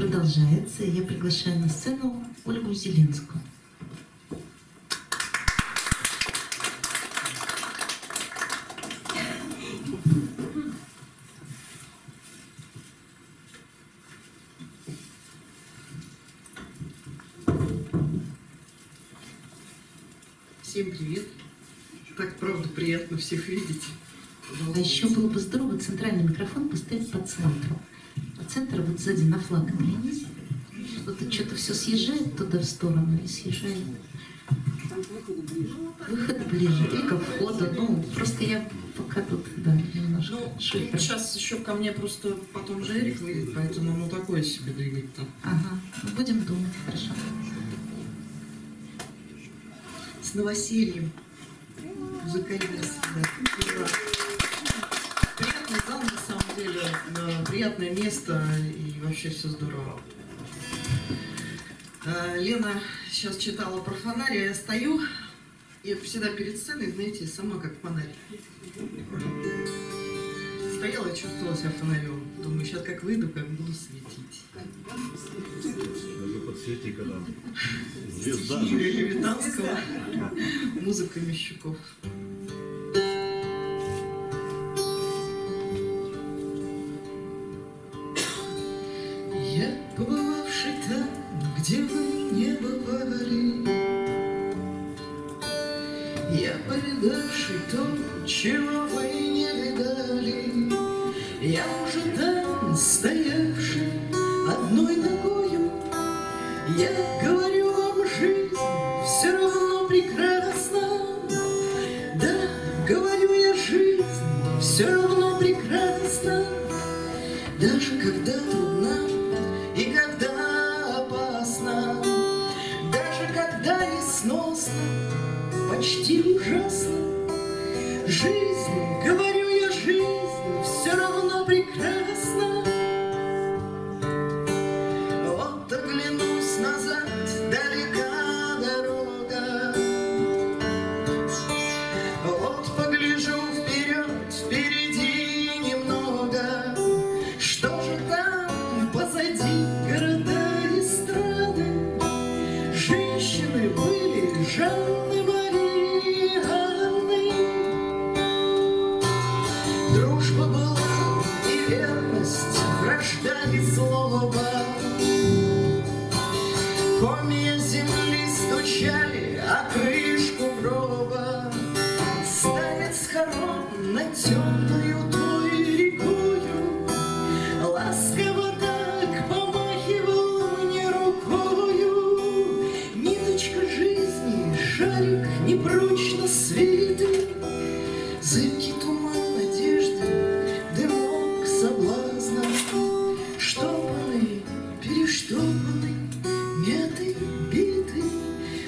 продолжается. Я приглашаю на сцену Ольгу Зеленскую. Всем привет. Так, правда, приятно всех видеть. А еще было бы здорово центральный микрофон поставить по центру. По центру вот сзади на флаг. Что-то все съезжает туда в сторону и съезжает. Выход ближе. Или ко входу. Ну, просто я пока тут, да, немножко. Сейчас еще ко мне просто потом же Эрик выйдет, поэтому ну такое себе двигать-то. Ага. Ну, будем думать, хорошо. С новосельем. Музыкальная среда. Приятный зал, на самом деле, приятное место и вообще все здорово. Лена сейчас читала про фонарь, я стою, я всегда перед сценой, знаете, сама как фонарь. Стояла, чувствовала себя фонарем. Думаю, сейчас как выйду, как буду светить. Подсвети, когда звезда. Юрия Левитанского. Музыка Мещуков. Я, побывавший там, где вы не бывали, я, повидавший то, чего вы не видали, я уже там стоявший одной ногою, я говорю вам, жизнь все равно прекрасна. Да, говорю я, жизнь все равно прекрасна, даже когда трудна и когда опасна, даже когда несносно, почти ужасно. Жизнь, говорю я, жизнь все равно прекрасна. Вот оглянусь назад, далека дорога. Вот погляжу вперед, впереди немного. Что же там позади города и страны? Женщины были жалкие. Рождали слово, комья земли стучали о крышку гроба. Старец хором на темную той рекою ласково так помахивал мне рукою. Ниточка жизни, шарик непрочно свитый, зыбкий туман надежды, дымок соблазна. Штопанный, перештопанный, метый, битый.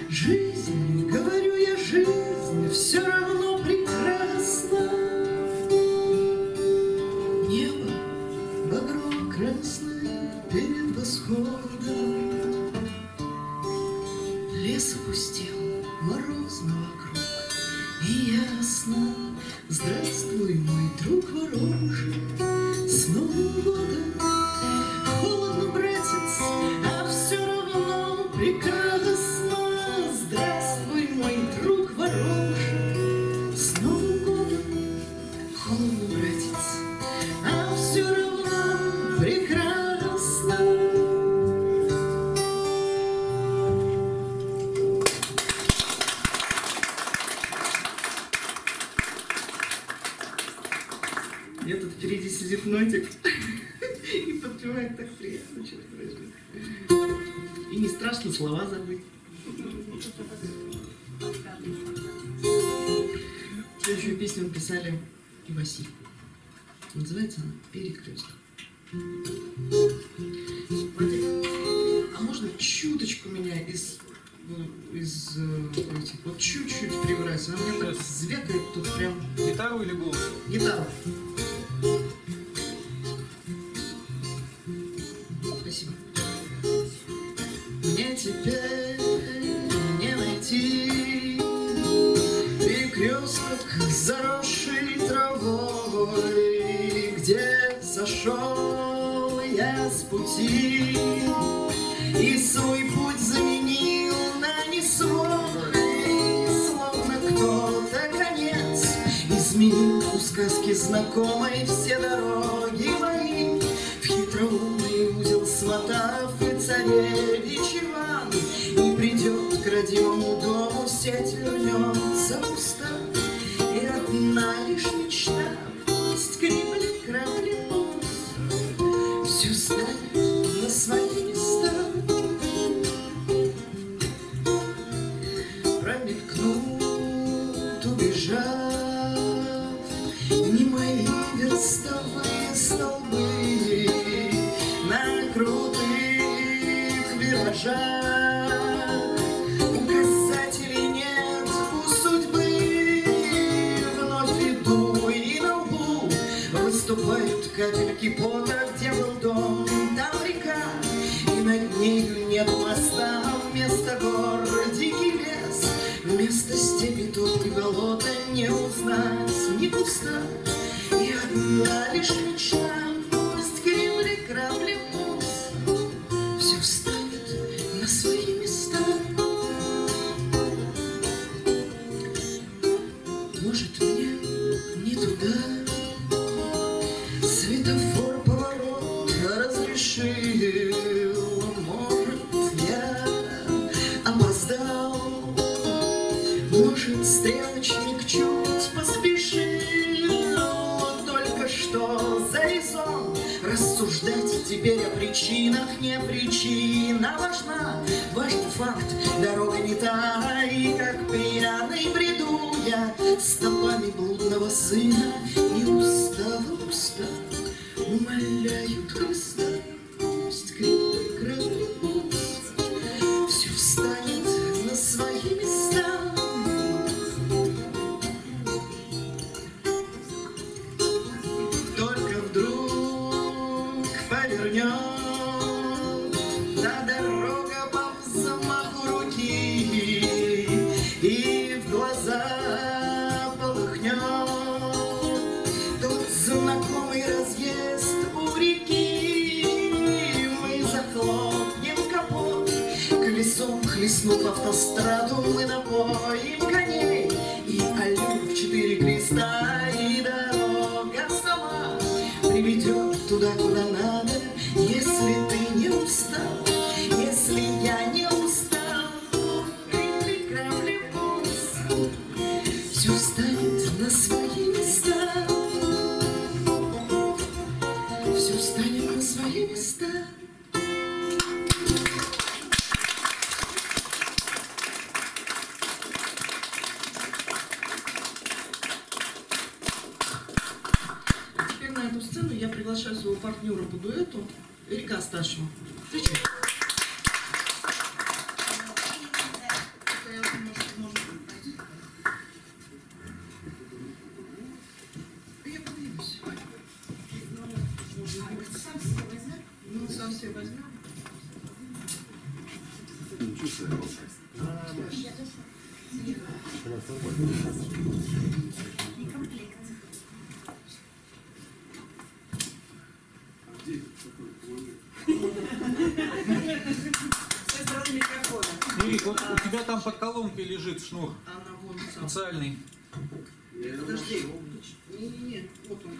Жизнь, говорю я, жизнь все равно прекрасна. Небо багрово-красное перед восходом. Лес опустел, морозно вокруг и ясно. Здравствуй, мой друг ворожий, с Новым годом! Холодно, братец, а все равно прекрасно. Здравствуй, мой друг ворожий, с Новым годом. Холодно, братец, а все равно прекрасно. Я тут впереди сидит Нотик. И подпевает так приятно, черт возьми. И не страшно слова забыть. Следующую песню написали Иваси. Называется она «Перекресток». А можно чуточку меня вот чуть-чуть прибрать? Она мне так звякает тут прям. Гитару или голос? Гитару. Мне теперь не найти перекресток, заросший травой, где сошел я с пути. сказке знакомой все дороги мои, в хитроумный узел сватов и царевич Иван. И придет к родимому дому, сеть вернется уста, и одна лишь мечта скрипли крапли пух, всю ставит на свои места. Промелькнут, убежав, не мои верстовые столбы на крутых виражах. Указателей нет у судьбы, вновь иду и на лбу выступают капельки пота, где был дом, там река, и над нею нет моста, вместо гор дикий лес. Вместо степи тут и болота не узнать, не пуста, и одна лишь мечта, пусть кремли крапли пуст, все встанет на свои места. Может, мне не туда? Светофор поворот разрешил, может, я опоздал. Может, стрелочник чуть поспешил, только что за лесом. Рассуждать теперь о причинах не причина важна. Важен факт, дорога не та, и как пьяный бреду я стопами блудного сына, и устава уста умоляют Христа, пусть крепкий крапли пуст, все встанет на свои места. На дорога по взмаху руки и в глаза полыхнет. Тут знакомый разъезд у реки, мы захлопнем капот, колесом хлестнув автостраду, мы напоим коней, и аллюр в четыре креста, и дорога сама приведет туда, куда надо. Если ты не устал, если я не устал, крепли, крапли пусть, все встанет на свои места, все встанет на свои места. А теперь на эту сцену я приглашаю своего партнера по дуэту Эрика Косташева. Встречай. Я поднимусь. Ну, сам все возьмем. Не комплект. И вот у тебя там под колонкой лежит шнур специальный. Подожди. Не-не-не, вот он.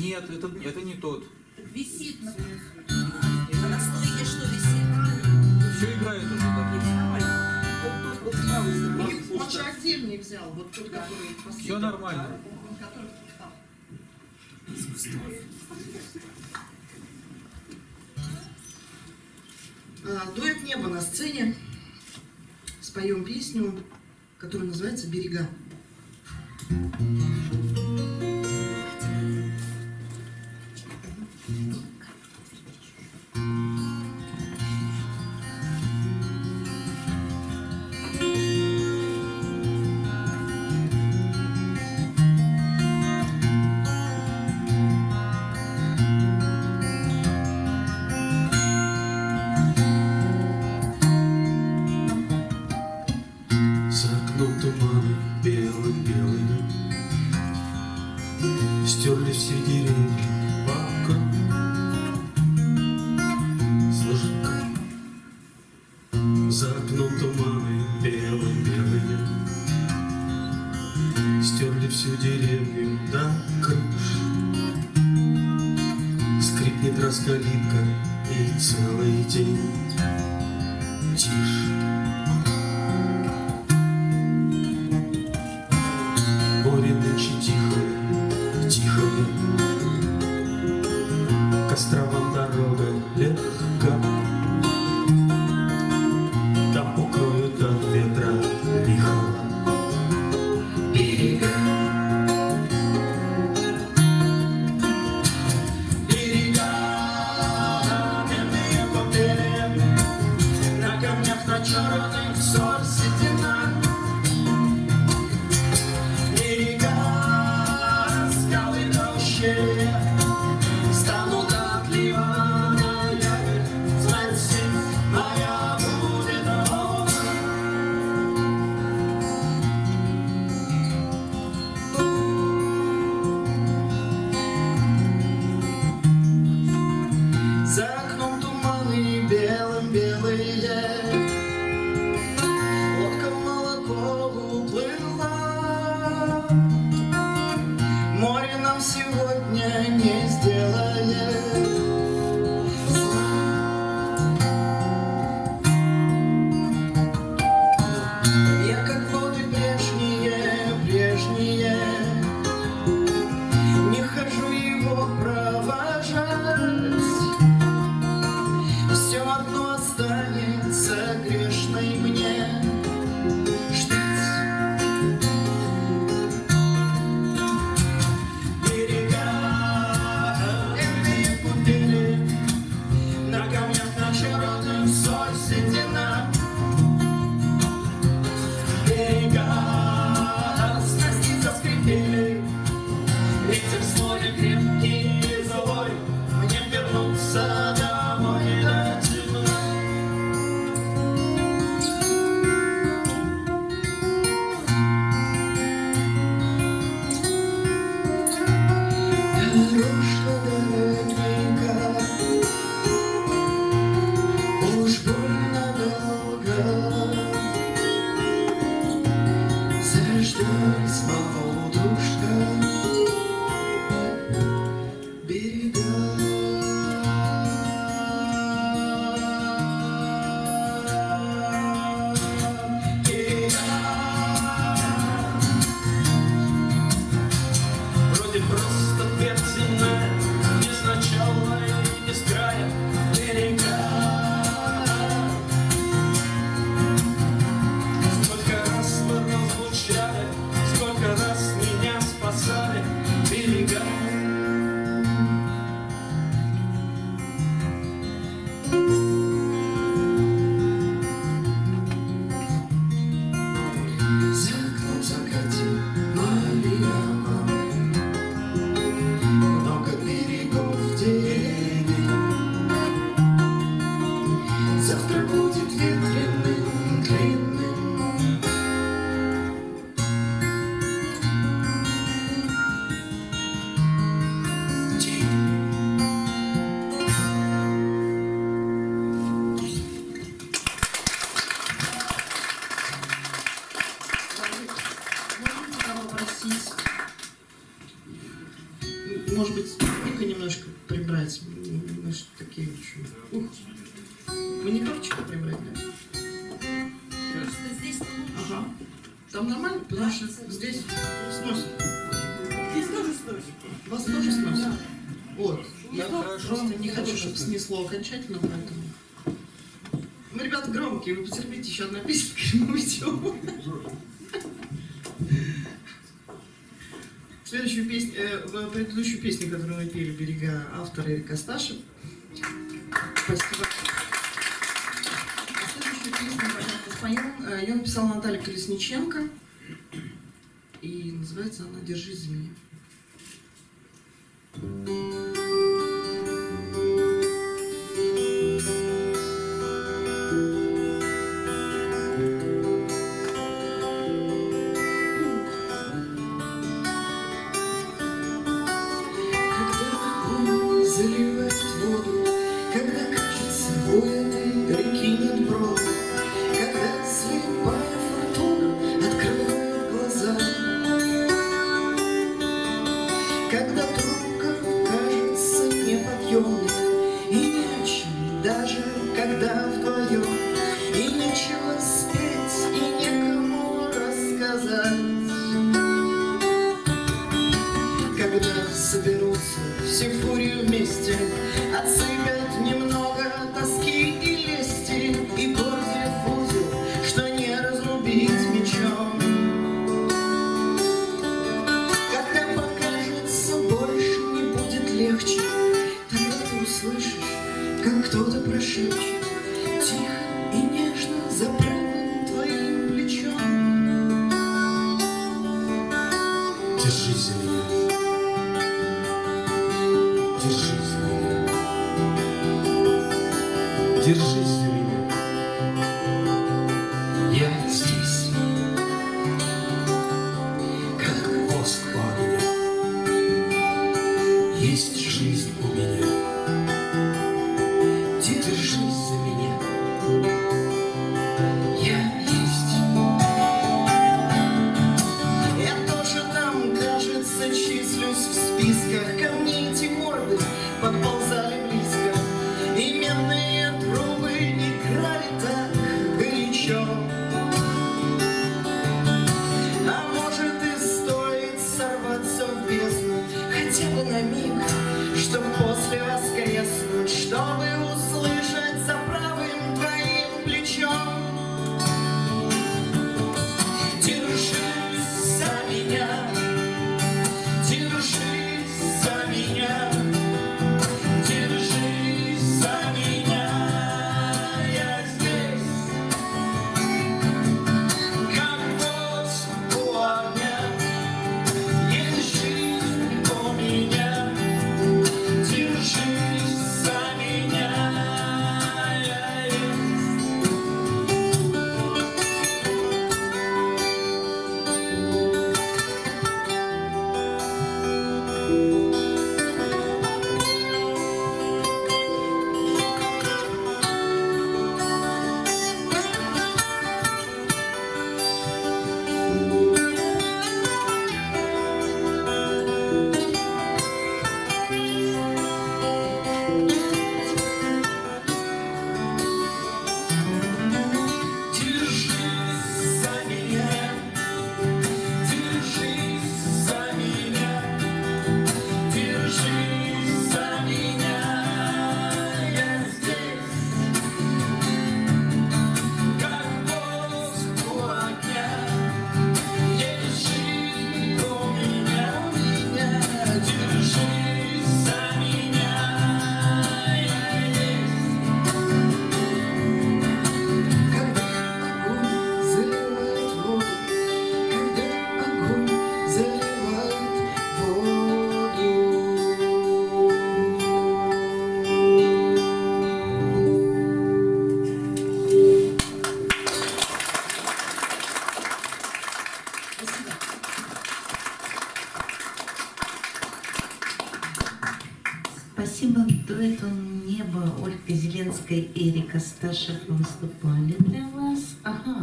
Нет, это не тот. Висит. А на стойке что висит? Все играет уже так. Он же отдельный взял, вот тот, который последний. Все нормально. Дуэт «Небо» на сцене. Споем песню, которая называется «Берега». За окном туманы белым-белый дым, калитка и целый день тишь. Горе ночи тихо, тихо, к островам дорога легка, там укроют от ветра лихо берега. Окончательно, поэтому. Ну, ребята, громкие, вы потерпите, еще одна песенка, и мы уйдем. Следующую песню, предыдущую песню, которую мы пели, «Берега», автор Эрика Косташева. Спасибо. Следующую песню, понятно, ее написала Наталья Колесниченко. И называется она «Держись за меня». Когда слепая фортуна открывает глаза, даже когда вдвоем, и нечего спеть, и некому рассказать. Когда соберутся все фурии вместе, отсыпят немного тоски и лести, и гордят узел, что не разрубить мечом. Когда покажется, больше не будет легче, тогда ты услышишь, как кто-то прошепчет тихо и нежно за правым твоим плечом. Держись за меня, держись за меня, держись за меня. Я здесь, как воск в огне. Есть жизнь у меня. Держись за меня, я есть. Я тоже там, кажется, числюсь в списках. Ко мне эти морды подползали близко, и медные трубы играли так горячо. А может и стоит сорваться в бездну, хотя бы на миг, чтоб после воскреснуть, чтобы услышать за правым твоим плечом. Держись за меня, держись за меня, держись за меня. Я здесь, как воск у огня. Есть жизнь у меня. Держись за меня. Спасибо. Дуэту «Небо» Ольга Зеленская и Эрика Косташева выступали для вас. Ага.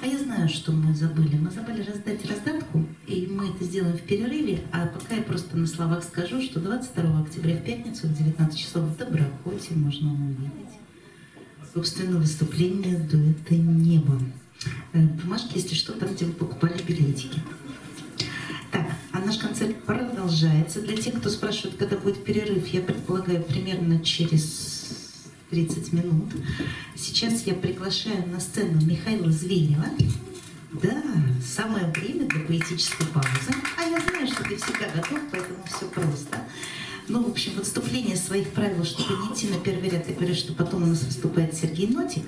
А я знаю, что мы забыли. Мы забыли раздать раздатку, и мы это сделаем в перерыве. А пока я просто на словах скажу, что 22 октября в пятницу в 19 часов в Доброходе можно увидеть собственное выступление дуэта «Небо». Бумажки, если что, там, где вы покупали билетики. Так, а наш концерт продолжается. Для тех, кто спрашивает, когда будет перерыв, я предполагаю, примерно через 30 минут. Сейчас я приглашаю на сцену Михаила Звенева. Да, самое время для поэтической паузы. А я знаю, что ты всегда готов, поэтому все просто. Ну, в общем, в отступлении своих правил, чтобы не идти на первый ряд, я говорю, что потом у нас выступает Сергей Нотик,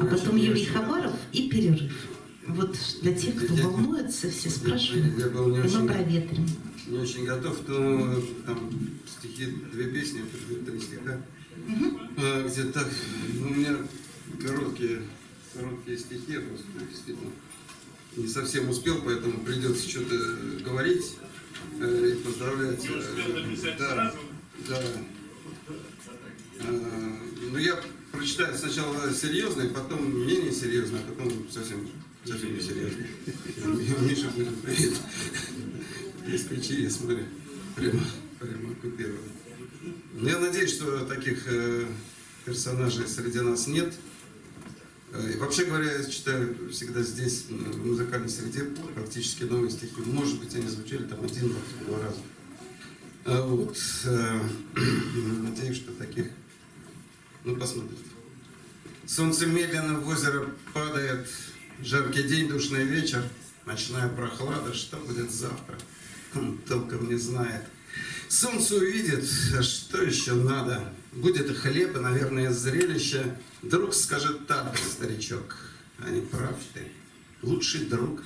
а потом Юрий Хабаров и перерыв. Вот для тех, кто волнуется, все спрашивают, и мы проветрим. Не очень готов, но там стихи, две песни, три стиха. Где-то так, у меня короткие стихи, просто действительно не совсем успел, поэтому придется что-то говорить и поздравлять. Да, да. Ну, я прочитаю сначала серьезные, потом менее серьезные, а потом совсем не серьезные. Миша, привет. Есть ключи, я смотрю. Прямо купировал. Я надеюсь, что таких персонажей среди нас нет. И вообще говоря, я считаю, всегда здесь, в музыкальной среде, практически новые стихи. Может быть, они звучали там один-два раза. Вот. Надеюсь, что таких... Ну, посмотрите. Солнце медленно в озеро падает. Жаркий день, душный вечер. Ночная прохлада. Что будет завтра? Он толком не знает. Солнце увидит, а что еще надо? Будет и хлеб, и, наверное, зрелище. Друг скажет так, старичок, а не прав ты. Лучший друг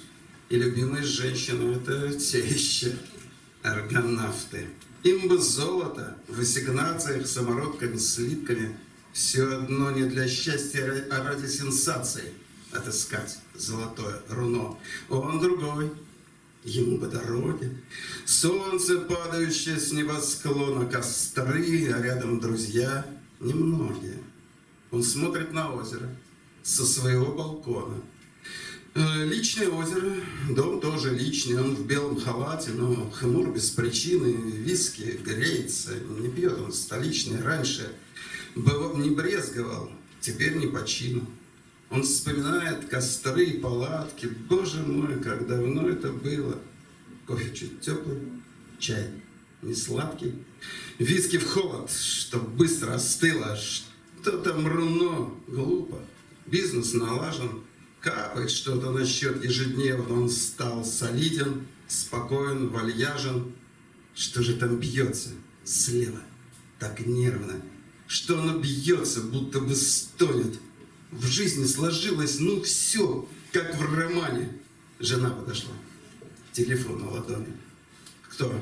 и любимая женщина — это те еще аргонавты. Им бы золото в ассигнациях, самородками, слитками. Все одно не для счастья, а ради сенсации отыскать золотое руно. Он другой. Ему по дороге. Солнце, падающее с небосклона, костры, а рядом друзья немногие. Он смотрит на озеро со своего балкона. Личное озеро, дом тоже личный. Он в белом халате, но хмур без причины, виски греется. Не пьет он столичный. Раньше не брезговал, теперь не по чину. Он вспоминает костры и палатки. Боже мой, как давно это было. Кофе чуть теплый, чай не сладкий. Виски в холод, чтоб быстро остыло. Что там руно? Глупо. Бизнес налажен. Капает что-то на счет ежедневно. Он стал солиден, спокоен, вальяжен. Что же там бьется слева так нервно? Что оно бьется, будто бы стонет? В жизни сложилось, ну, все, как в романе. Жена подошла. Телефон на ладони. Кто?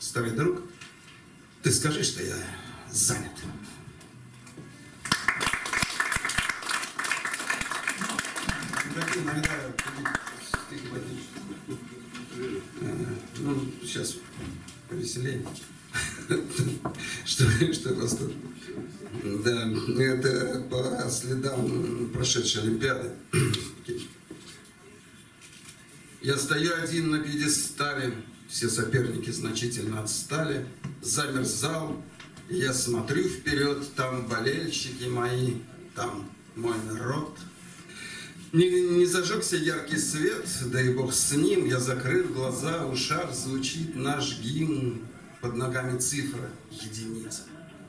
Старый друг? Ты скажи, что я занят. Так иногда... Ну, сейчас повеселее. Что вас тут? Да, это по следам прошедшей Олимпиады. Я стою один на пьедестале, все соперники значительно отстали, замер зал, я смотрю вперед, там болельщики мои, там мой народ. Не зажегся яркий свет, да и бог с ним, я закрыл глаза, у шар звучит наш гимн, под ногами цифра единица.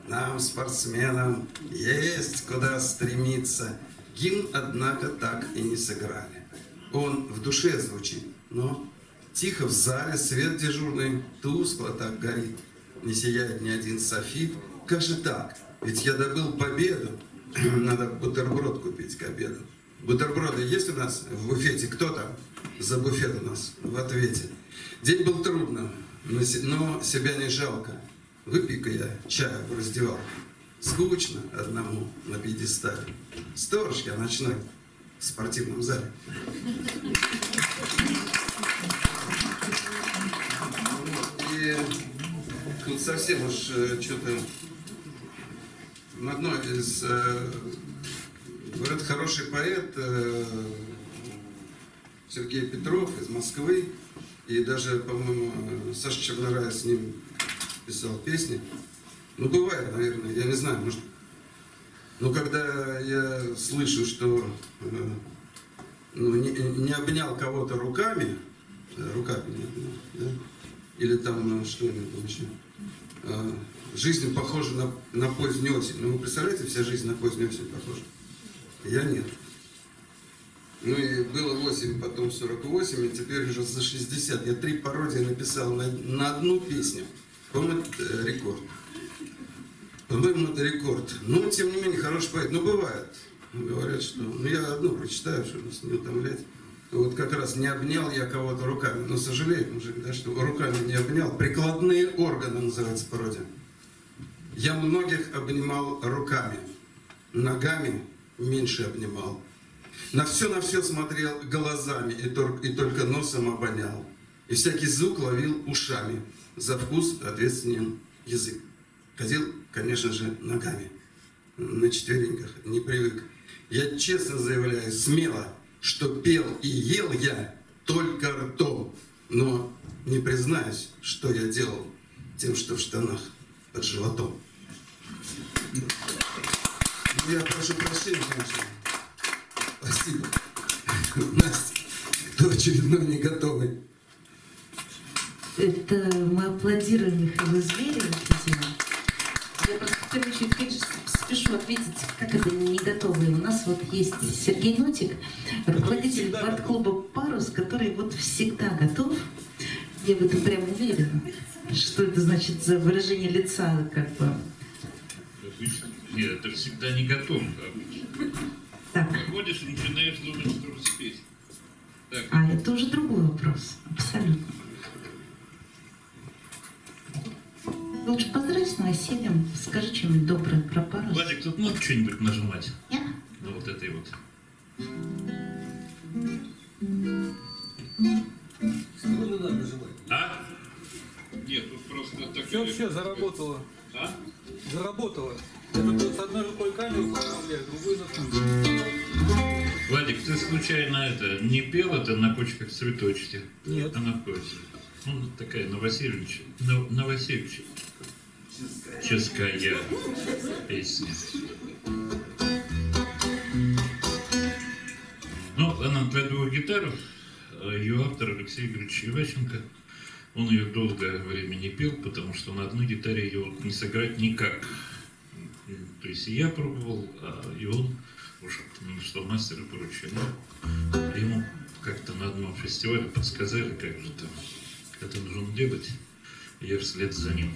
Нам, спортсменам, есть куда стремиться. Гимн, однако, так и не сыграли. Он в душе звучит, но тихо в зале, свет дежурный тускло так горит. Не сияет ни один софит. Как же так? Ведь я добыл победу. Надо бутерброд купить к обеду. Бутерброды есть у нас в буфете? Кто там за буфет у нас в ответе? День был трудным, но себя не жалко. Выпей-ка я чаю в раздевалке. Скучно одному на пьедестале. Сторож я ночной в спортивном зале. И тут совсем уж что-то... В одной из... Говорят, хороший поэт Сергей Петров из Москвы. И даже, по-моему, Саша Чернорая с ним... писал песни. Ну, бывает, наверное, я не знаю, может... Но когда я слышу, что не обнял кого-то руками, руками не обнял, да? Или там что-нибудь еще, жизнь похожа на позднюю осень. Ну, вы представляете, вся жизнь на позднюю осень похожа? Я нет. Ну и было 8, потом 48, и теперь уже за 60. Я 3 пародии написал на одну песню. По-моему, это рекорд. По-моему, это рекорд. Но, тем не менее, хороший поэт. Но бывает. Говорят, что... Ну, я одну прочитаю, чтобы не утомлять. Вот как раз не обнял я кого-то руками. Но сожалеет мужик, да, что руками не обнял. Прикладные органы называется пародия. Я многих обнимал руками. Ногами меньше обнимал. На все смотрел глазами и только носом обонял. И всякий звук ловил ушами. За вкус ответственен язык. Ходил, конечно же, ногами. На четвереньках не привык. Я честно заявляю, смело, что пел и ел я только ртом. Но не признаюсь, что я делал тем, что в штанах под животом. Я прошу прощения, женщина. Спасибо. Настя, кто очередной не готовый? Это мы аплодируем Михаилу Звеневу, видимо. Я просто в первую очередь спешу ответить, как это не готовые. У нас вот есть Сергей Нотик, руководитель бард-клуба «Парус», который вот всегда готов. Я в этом прям уверена, что это значит за выражение лица, как бы. Нет, это всегда не готов. Так. Приходишь и начинаешь думать, что успеть. Так. А это уже другой вопрос, абсолютно. Лучше поздравь с новосельем, скажи что-нибудь доброе про Парус. Владик, тут можно что-нибудь нажимать? Я? Да вот этой вот. Что надо нажимать? А? Нет, тут просто так... Все, заработало. А? Заработало. Тут с одной рукой камеру управляют, другой заткнули. Владик, ты случайно это, не пел это на кочках цветочки? Нет. Она в кочке. Ну, такая новосельческая песня. Ну, она для двух гитар. Ее автор Алексей Игоревич Ивашенко. Он ее долгое время не пел, потому что на одной гитаре ее не сыграть никак. То есть и я пробовал, и он уж что мастера поручил. Ему как-то на одном фестивале подсказали, как же там. Это нужно делать, я вслед за ним.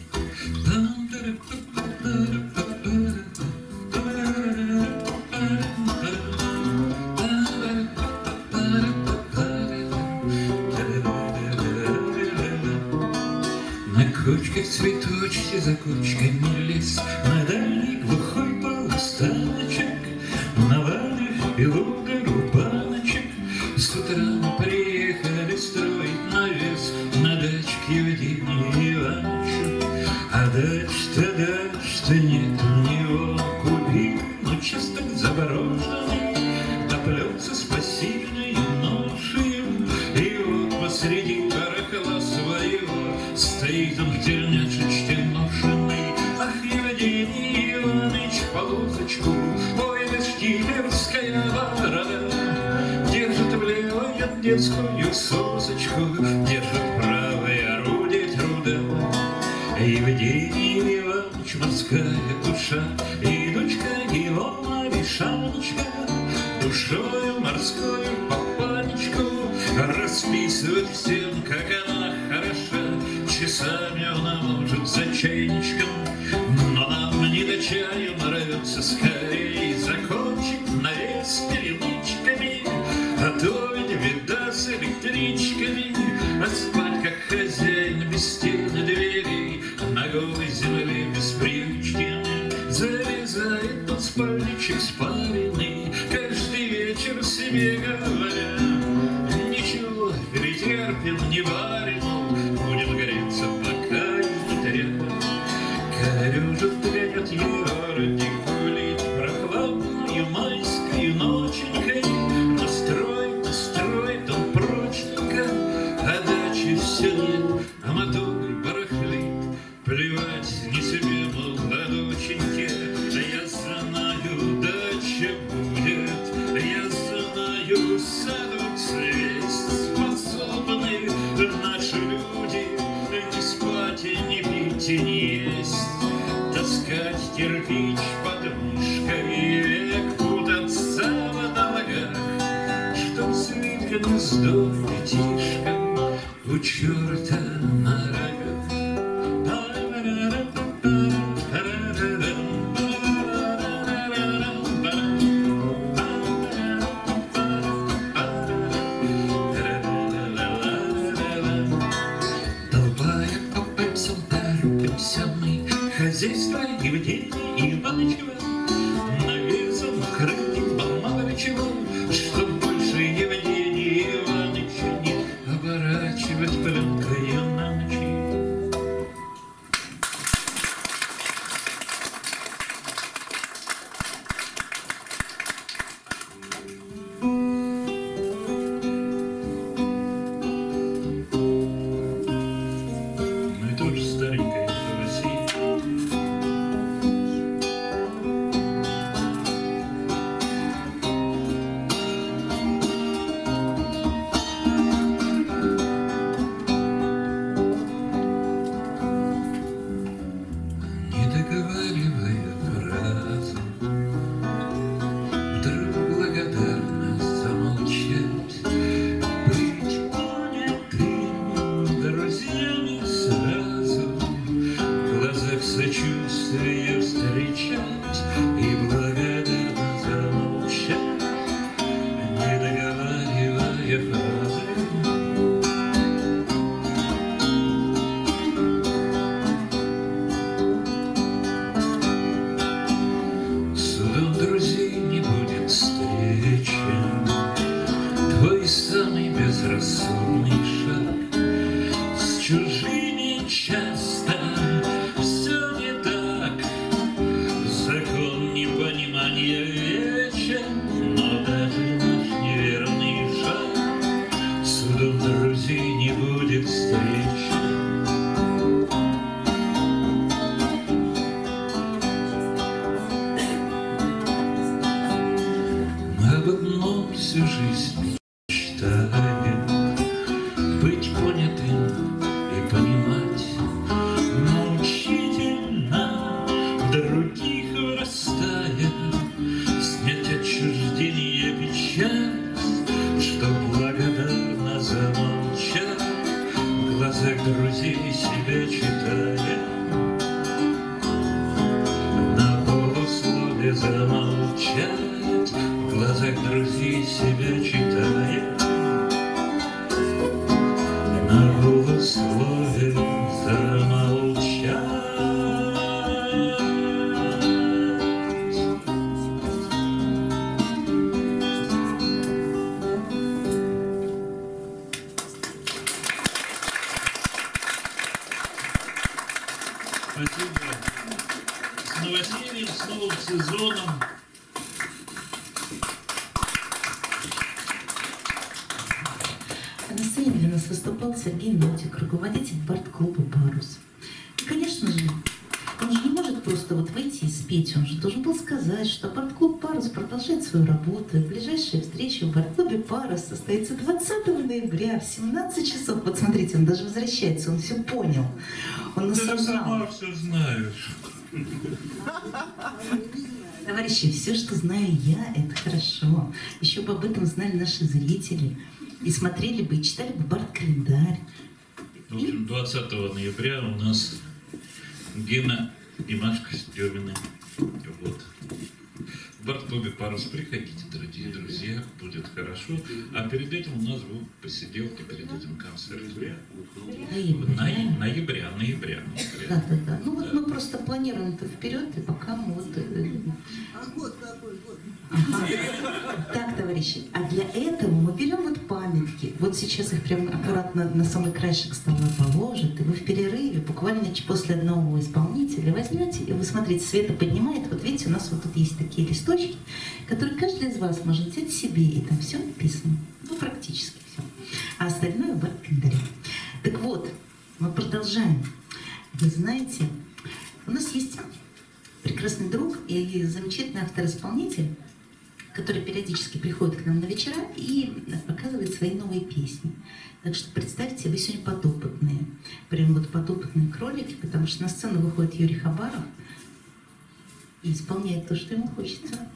На кочках цветочки, за кочками лес, на дальний глухой полустаночек, на валях белок рубаночек. С утра мы приехали строить навес на дачке в день Иванычу. А дач-то нет у него, купил, но часто забороженный, топлется с посильной ношей. И вот посреди барахла своего стоит он в тельняшечке ношенной. Ах, Евгений Иваныч, полосочку, ой, дочкилевская борода. Детскую сосочку держит правое орудие труда. Евгений Иванович, морская душа, и дочка его Мишаночка, душою морскую папанечку расписывает всем, как она хороша. Часами она может за чайничком, но нам не до чая нравится скорее закончить навес перемычками. А то ведь беда с электричками, а спать как хозяин без стен и дверей, на голой земле без привычки. Залезает под спальничек спаренный, каждый вечер себе говоря: ничего, перетерпим, не варим, будем гореться пока не тряпа. Корюжа трянет его радикулит прохладную майскую ноченькой. Строит он прочненько, а дачи все нет, а мотор барахлит. Плевать не себе, мол, на доченьке. Я знаю, дача будет, я знаю, садок свест способны наши люди. Не спать, и не пить, и не есть, таскать кирпич под мышкой, век путаться в ногах. Свитком сдох птишком у черта на рогах. Толпая по пальцам торопимся мы, хозяйство Евгения Ивановичева, навесом крытым Балмановичева, чтоб Евгений Иванович не оборачивать пленкой на ночи. но друзей не будет встречи. Твой самый безрассудный шаг с чужими часто все не так. Закон непонимания вечен, но даже наш неверный шаг судом друзей не будет встречи. Всю жизнь мечтаем быть понятым и понимать, но учительно других вырастая, снять отчуждение печаль, что благодарно замолчать, в глазах друзей себя читая, на полуслове замолчать. В глазах друзей себя читая, на полуслове замолчать. Спасибо. С новосельем, с новым сезоном. Выступал Сергей Нотик, руководитель бард-клуба «Парус». И, конечно же, он же не может просто вот выйти и спеть, он же должен был сказать, что бард-клуб «Парус» продолжает свою работу. И ближайшая встреча в бард-клубе «Парус» состоится 20 ноября в 17 часов. Вот смотрите, он даже возвращается, он все понял. Он ты сама все знаешь. Товарищи, все, что знаю я, это хорошо. Еще бы об этом знали наши зрители. И смотрели бы, и читали бы бард-календарь. В общем, 20 ноября у нас Гена и Машка Сидоровна. Вот. В бард-клубе «Парус» приходите, дорогие друзья, будет хорошо. А перед этим у нас был посиделки, перед этим концерт. Ноября. Да. Ну вот да. Мы просто планируем это вперед, и пока мы вот... Так, товарищи, а для этого мы берем вот памятки. Вот сейчас их прям аккуратно на самый краешек стола положат, и вы в перерыве, буквально после одного исполнителя, возьмете, и вы смотрите, Света поднимает, вот видите, у нас вот тут есть такие листочки, которые каждый из вас может взять себе, и там все написано, ну практически все, а остальное в календаре. Так вот, мы продолжаем. Вы знаете, у нас есть прекрасный друг и замечательный автор-исполнитель, который периодически приходит к нам на вечера и показывает свои новые песни. Так что представьте, вы сегодня подопытные, прям вот подопытные кролики, потому что на сцену выходит Юрий Хабаров и исполняет то, что ему хочется.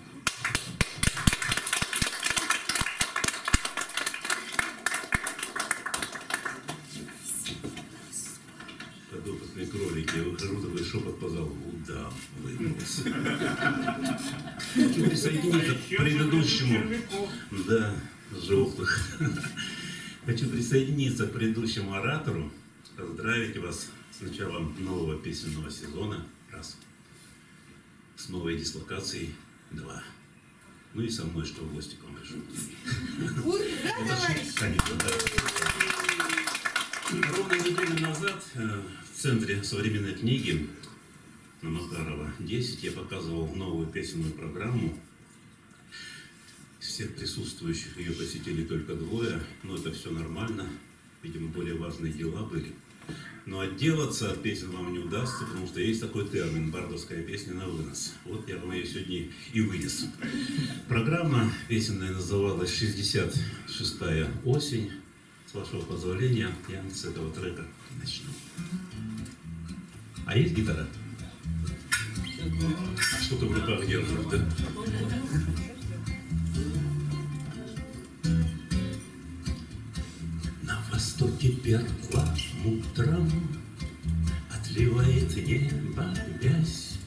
Подопытные кролики, Рудовый шепот по залу. Да, выигрался. Хочу присоединиться к предыдущему. Да, желтых. Хочу присоединиться к предыдущему оратору, поздравить вас с началом нового песенного сезона. Раз. С новой дислокацией. Два. Ну и со мной, что в гости к вам пришел. Ровно неделю назад в Центре современной книги на Макарова 10 я показывал новую песенную программу. Всех присутствующих ее посетили только двое, но это все нормально. Видимо, более важные дела были. Но отделаться от песен вам не удастся, потому что есть такой термин «бардовская песня на вынос». Вот я вам ее сегодня и вынес. Программа песенная называлась «66-я осень». С вашего позволения я с этого трека начну. А есть гитара? Что-то в руках держишь, да? На востоке перла утром отливает небо вязь.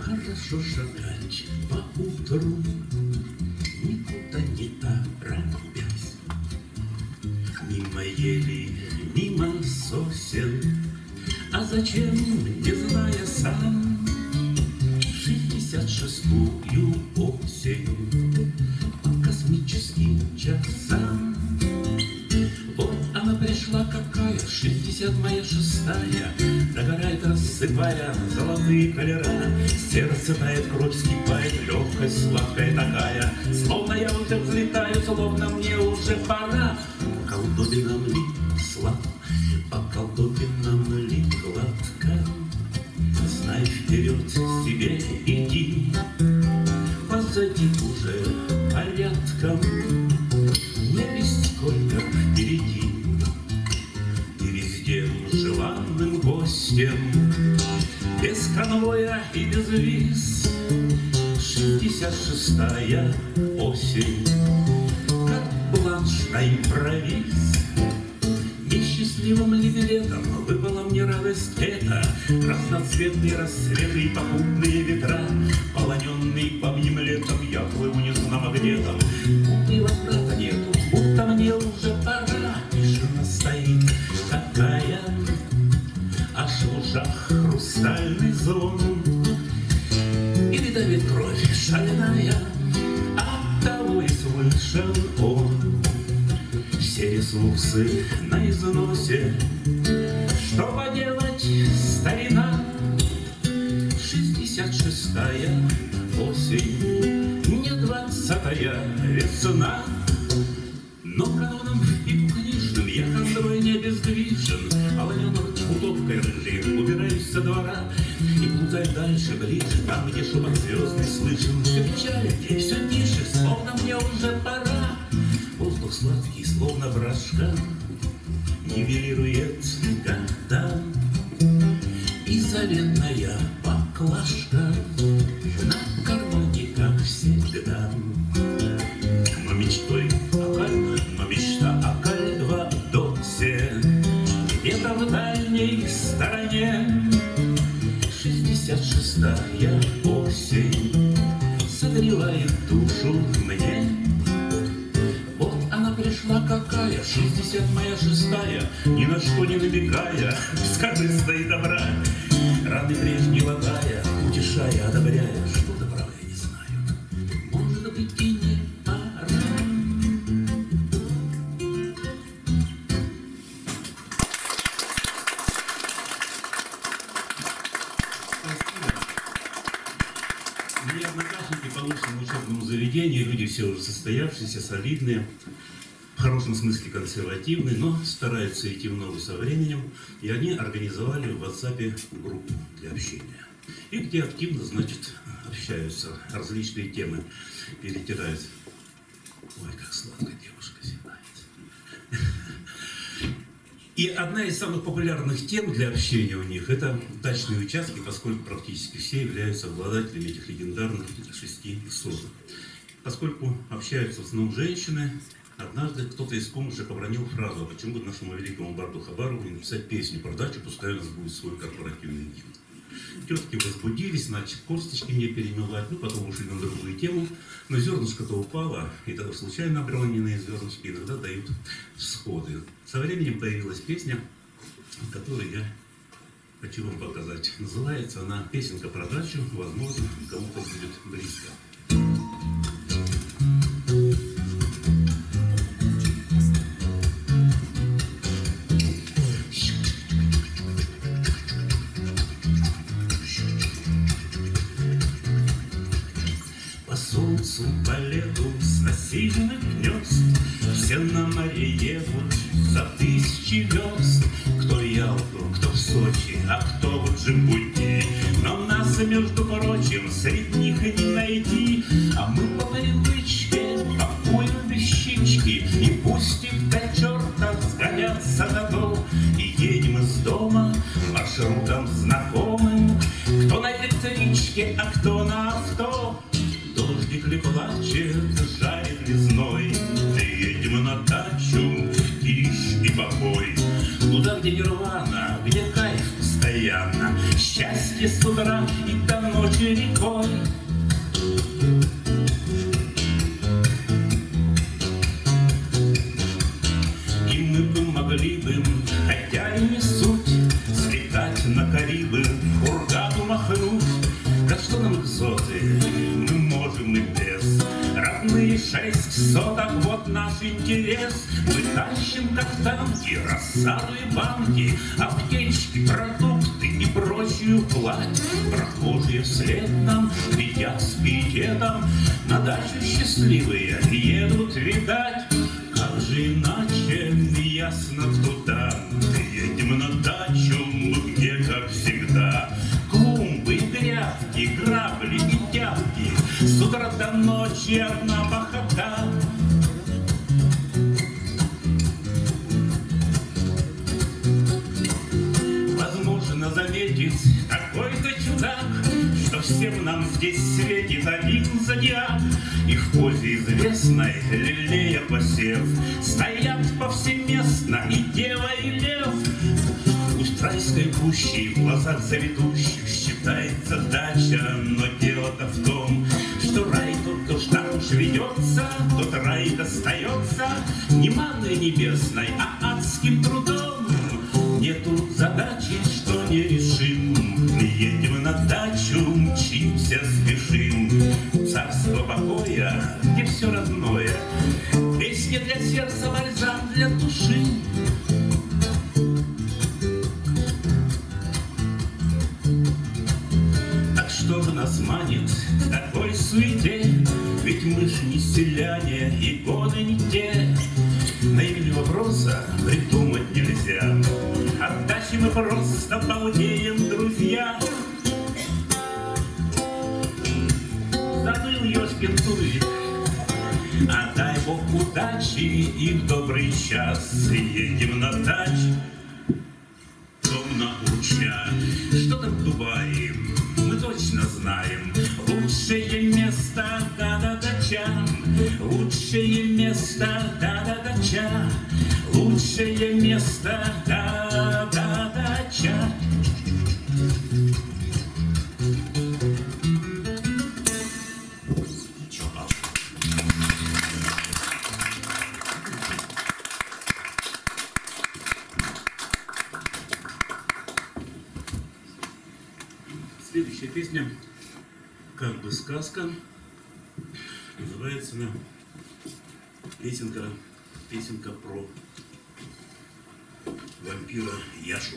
Хорошо шагать по утру, никуда не торопясь. Мимо ели, мимо сосен, а зачем, не зная сам. 66-ю любовь сею по космическим часам. Вот она пришла какая, 66-я, догорает, рассыпая золотые колера. Сердце тает, кровь скипает, легкость сладкая такая, словно я уже взлетаю, словно мне уже пора. По колдобинам легла, по колдобинам легла ткань. Знай, вперед себе иди, позади уже порядком, не сколько впереди. И везде желанным гостем, без конвоя и без виз, 66-я осень, как бланш на импровиз. Несчастливым ли билетом выпала мне радость лета, разноцветные рассветы и попутные ветра. Полоненный по мне летом, я плыву незнамо где-то. Пути возврата нету, будто мне уже пора. Тишина стоит такая, аж в ушах хрустальный звон. И видавит кровь шальная, оттого и слышен он. Все ресурсы на износе, что поделать, старина, 66-я осень, не 20-я весна. Но каноном и книжным я контроль не бездвижен, полонен удобкой рыжей, убираюсь со двора и плутаю дальше, ближе, там, где шумок звездный слышен. Все печальнее, все тише, словно мне уже пора. Воздух сладкий, словно брашка, нивелирует года. И заветная поклажка на кармане, как всегда. Но мечтой окаль, но мечта окаль два досе, где-то в дальней стороне 66-я осень согревает душу мне. Пришла какая, 66-я, ни на что не намекая, с корыстой добра, раны прежней латая, утешая, одобряя, что добра я не знаю, может быть и не пора. Мне однокашники по лучшему учебному заведению, люди все уже состоявшиеся, солидные, в хорошем смысле консервативный, но стараются идти в ногу со временем, и они организовали в WhatsApp группу для общения. И где активно, значит, общаются, различные темы перетирают. Ой, как сладко девушка зевает. И одна из самых популярных тем для общения у них — это дачные участки, поскольку практически все являются обладателями этих легендарных 6 соток. Поскольку общаются в основном женщины, однажды кто-то из помощников обронил фразу: а почему бы нашему великому барду Хабарову не написать песню про дачу, пускай у нас будет свой корпоративный гимн. Тетки возбудились, начали косточки мне перемелать, ну потом ушли на другую тему, но зернышко-то упало, и тогда случайно оброненные зернышки иногда дают всходы. Со временем появилась песня, которую я хочу вам показать. Называется она «Песенка про дачу», возможно, кому-то будет близко. По лету с насильных гнезд все на море едут за 1000 верст. Кто Ялту, кто в Сочи, а кто в Джибути. Но нас, между прочим, среди них и не найти. А мы по привычке пакуем вещички, и пусть их до черта сгонятся на дом. И едем из дома маршрутом знакомым, кто на электричке, а кто на авто. Дождик ли плачет, жарит ли зной, едем на дачу, тишь и покой. Туда, где нирвана, где кайф постоянно, счастье с утра и до ночи рекой. И мы бы могли бы, хотя и не суть, слетать на Карибы, фургату махнуть. Да что нам экзоты, мы 6 часов, так вот наш интерес. Мы тащим как танки рассалые банки, аптечки, продукты и прочую плать. Прохожие вслед нам глядят с пикетом, на дачу счастливые едут, видать. Как же иначе, ясно туда, едем на дачу мы где как всегда. Клумбы, грядки, грабли и тяпки, с утра до ночи одна похота. Возможно заметить какой-то чудак, что всем нам здесь светит один зодиак. И в позе известной, лелея посев, стоят повсеместно и дева, и лев. В райской пуще в глазах заведущих считается дача, но дело-то в том, что рай тот, кто штамш ведется, тот рай достается не манной небесной, а адским трудом. Нету задачи, что не решим, едем на дачу, мчимся, спешим. Царство покоя, где все родное, песня для сердца, бальзам для души. Что же нас манит к такой суете? Ведь мы ж не селяне и годы не те. Наивный вопроса придумать нельзя. От дачи мы просто полнеем, друзья. Забыл ёшкин тузик. А дай бог удачи и в добрый час. Едем на дачу, томно уча. Что там в Дубае? Точно знаем, лучшее место, да-да, дача, лучшее место, да-да, дача, лучшее место, да-да, дача. Следующая песня, как бы сказка, называется она «Песенка про вампира Яшу».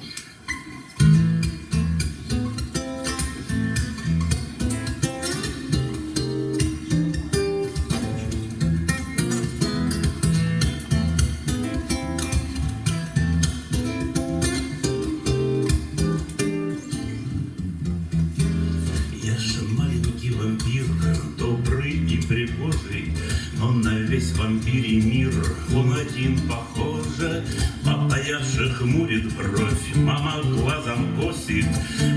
Вампирий мир, он один похоже. Папа Яша хмурит бровь, мама глазом косит,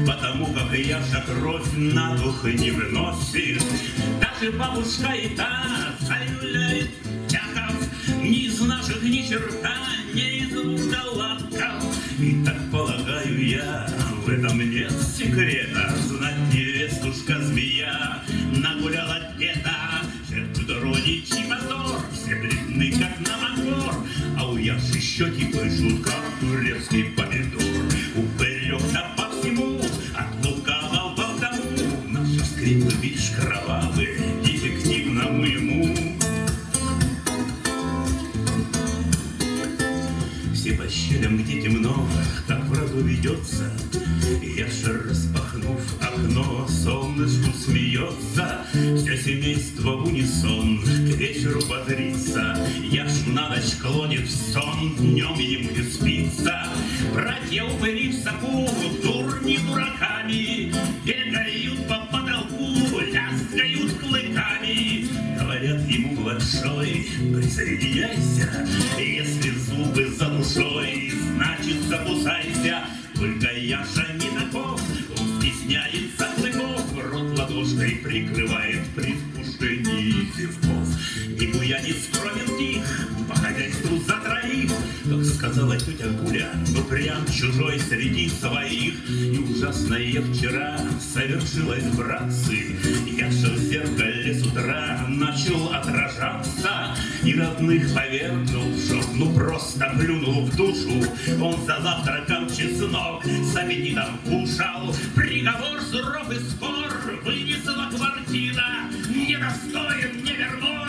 потому как Яша кровь на дух не выносит. Даже бабушка и та заявляет Чаков, ни из наших ни черта, ни из вудалаков. И так полагаю я, в этом нет секрета, знать невестушка змея нагуляла где-то. Родичи позор, все бледны, как на мотор, а у Яши щеки пышут, как турецкий помидор. Упырек-то по всему, от лукавого по тому, наши скрипы, видишь, кровавые, дефективному ему. Все по щелям, где темно, как врагу ведется, Яша, распахнув окно, солнышку смеется. Все семейство в унисон к вечеру бодрится. Яшу на ночь клонит в сон, днем ему не спится. Братья упыри в соку, дурни дураками, бегают по потолку, лязгают клыками. Говорят ему младшой, присоединяйся, если зубы за душой, значит закусайся. Только Яша не таков, он стесняется клыков, рот ладошкой прикрывает при вкушении зевков. Никуя не скромен тих, по хозяйству за троих, как сказала тетя Гуля, ну прям чужой среди своих. И ужасное вчера совершилось, братцы, Яша в зеркале с утра начал отражаться. И родных повергнул в шок, ну просто плюнул в душу. Он за завтраком чеснок с аппетитом кушал. Приговор суров и скор вынесла квартира, недостоин, невернор.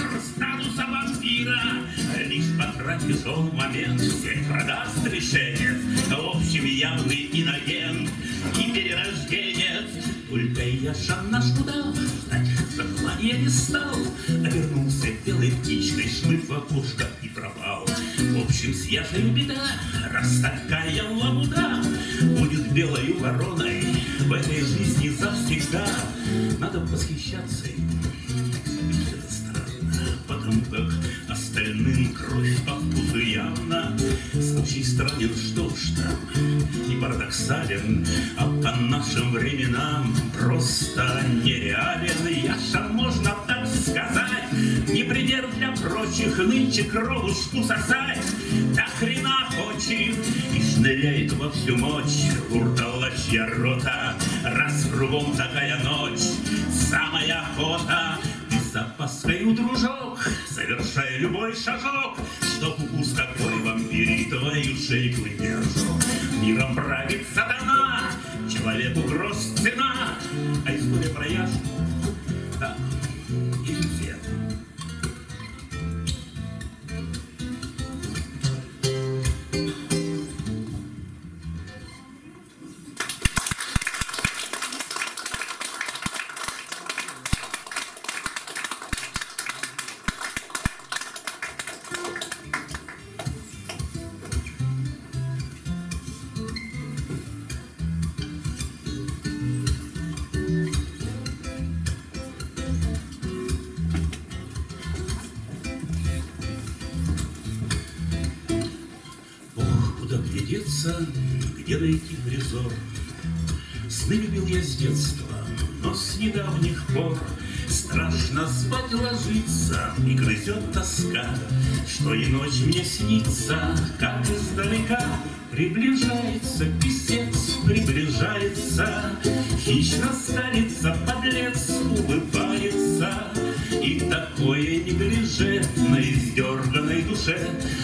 весом момент продаст решение, общим явный иноген и перерожденец. Только я шаг наш удал, ждать заклания не стал, обернулся белой птичкой, шмыв в окошко и пропал. В общем, с Яшей беда, раз такая лабуда будет белой вороной в этой жизни завсегда. Надо восхищаться им, это странно, потому как остальным кровь по вкусу явно. Случай странен, что ж там, не парадоксален, а по нашим временам просто нереален. Яша, можно так сказать, не придер для прочих нынче кровушку сосать. Да хрена хочет и шныряет во всю мочь урталачья рота, раз кругом такая ночь, самая охота. С опаской, дружок, совершай любой шажок, чтоб укус какой вампири твою шейку держу. Миром правит сатана, человеку гроз цена, а история про Яшу так и где. Где найти призор? Сны любил я с детства, но с недавних пор страшно спать ложиться и грызет тоска, что и ночь мне снится, как издалека. Приближается писец, приближается, хищно старится, подлец улыбается. И такое неглиже на издерганной душе,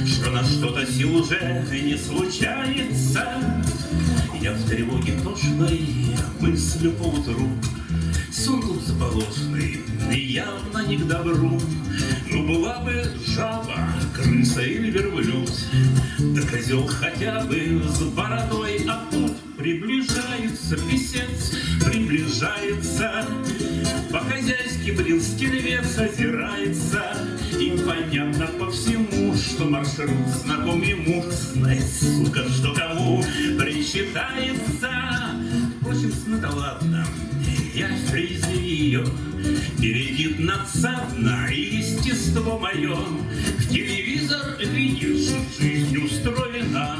что на что-то сил уже не случается. Я в тревоге тошной мыслю поутру, сон тут заполошный, явно не к добру. Ну была бы жаба, крыса или верблюд, да козел хотя бы с бородой, а тут приближается писец, приближается. По-хозяйски брилский львец озирается, и понятно по всему, что маршрут знаком ему. Знай, сука, что кому причитается. Впрочем, сны-то ладно, я фризи ее, перейдет надсадно и естество мое. В телевизор видишь, жизнь устроена,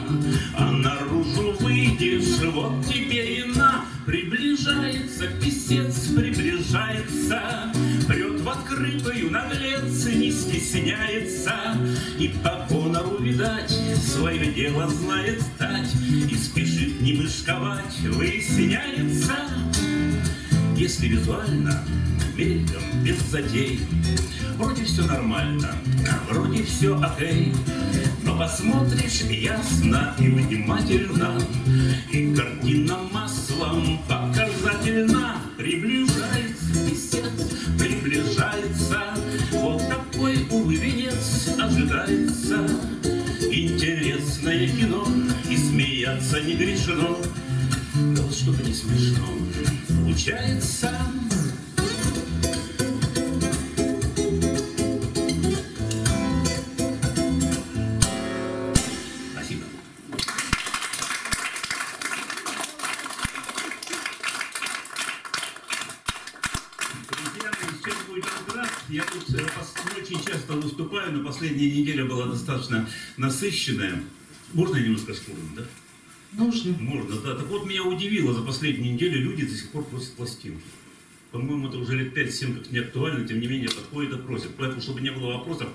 а наружу выйдешь, вот тебе и на. Приближается писец, приближается, прет в открытую наглец, не стесняется. И по гонору, видать, свое дело знает стать, и спешит не мышковать, выясняется. Если визуально, мельком, без затей, вроде все нормально, вроде все окей. Но посмотришь ясно и внимательно, и картина маслом показательна. Приближается писец, приближается, вот такой улыбенец ожидается. Интересное кино, и смеяться не грешно, но вот что-то не смешно получается. Я тут очень часто выступаю, но последняя неделя была достаточно насыщенная. Можно я немножко шкуру, да? Можно. Можно, да. Так вот, меня удивило, за последнюю неделю люди до сих пор просят пластинки. По-моему, это уже лет 5-7 как не актуально, тем не менее, подходят и просят. Поэтому, чтобы не было вопросов,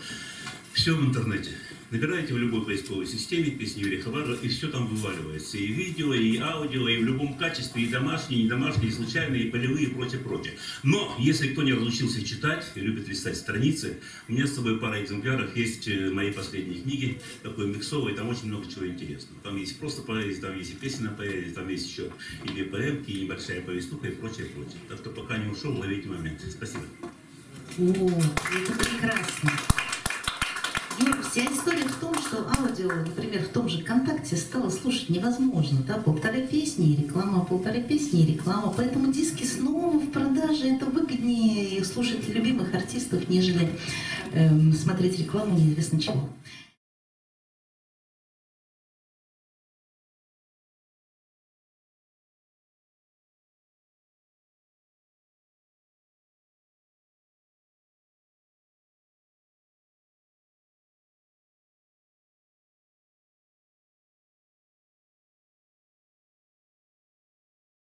все в интернете. Набираете в любой поисковой системе песни Юрия Хабарова, и все там вываливается. И видео, и аудио, и в любом качестве, и домашние, и недомашние, и случайные, и полевые, и прочее. Но, если кто не разучился читать и любит листать страницы, у меня с собой пара экземпляров есть моей последней книги, такой миксовой, там очень много чего интересного. Там есть просто поэзия, там есть и песня на поэзии, там есть еще и две поэмки, и небольшая повестуха, и прочее. Так что пока не ушел, ловите момент. Спасибо. О, это прекрасно. Юра, Вся история в том, что аудио, например, в том же ВКонтакте стало слушать невозможно. Да? Полторы песни и реклама, полторы песни и реклама. Поэтому диски снова в продаже. Это выгоднее слушать любимых артистов, нежели смотреть рекламу неизвестно чего.